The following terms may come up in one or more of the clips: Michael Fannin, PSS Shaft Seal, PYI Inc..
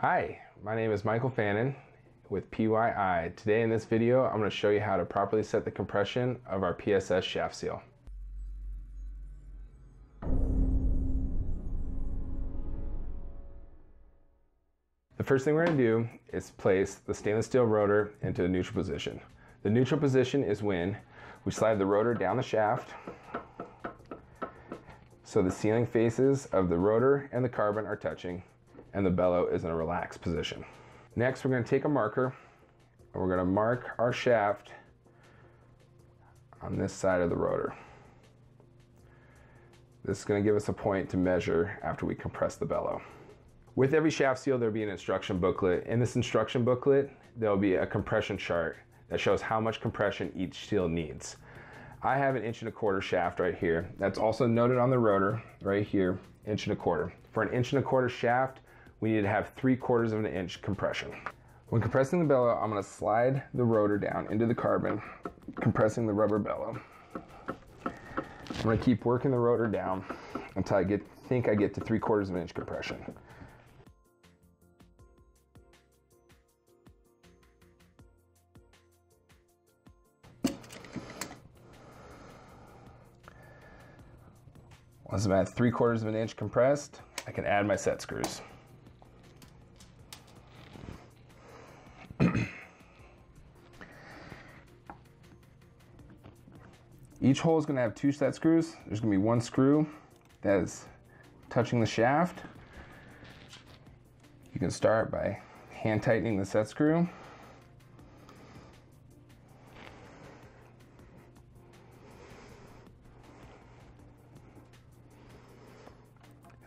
Hi, my name is Michael Fannin with PYI. Today in this video, I'm going to show you how to properly set the compression of our PSS shaft seal. The first thing we're going to do is place the stainless steel rotor into a neutral position. The neutral position is when we slide the rotor down the shaft so the sealing faces of the rotor and the carbon are touching and the bellow is in a relaxed position. Next, we're going to take a marker and we're going to mark our shaft on this side of the rotor. This is going to give us a point to measure after we compress the bellow. With every shaft seal, there'll be an instruction booklet. In this instruction booklet, there'll be a compression chart that shows how much compression each seal needs. I have an 1.25" shaft right here. That's also noted on the rotor right here, 1.25". For an 1.25" shaft, we need to have 3/4 of an inch compression. When compressing the bellow, I'm going to slide the rotor down into the carbon, compressing the rubber bellow. I'm going to keep working the rotor down until I think I get to 3/4 of an inch compression. Once I'm at 3/4 of an inch compressed, I can add my set screws. Each hole is going to have 2 set screws. There's going to be one screw that is touching the shaft. You can start by hand tightening the set screw. And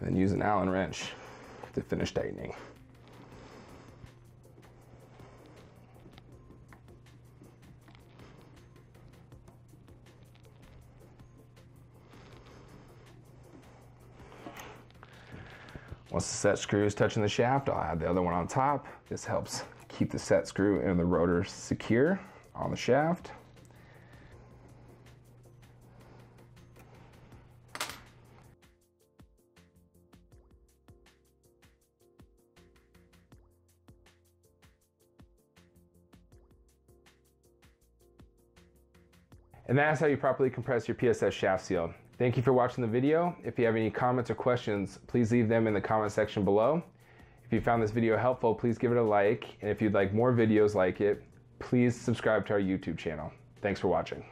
then use an Allen wrench to finish tightening. Once the set screw is touching the shaft, I'll add the other one on top. This helps keep the set screw and the rotor secure on the shaft. And that's how you properly compress your PSS shaft seal. Thank you for watching the video. If you have any comments or questions, please leave them in the comment section below. If you found this video helpful, please give it a like. And if you'd like more videos like it, please subscribe to our YouTube channel. Thanks for watching.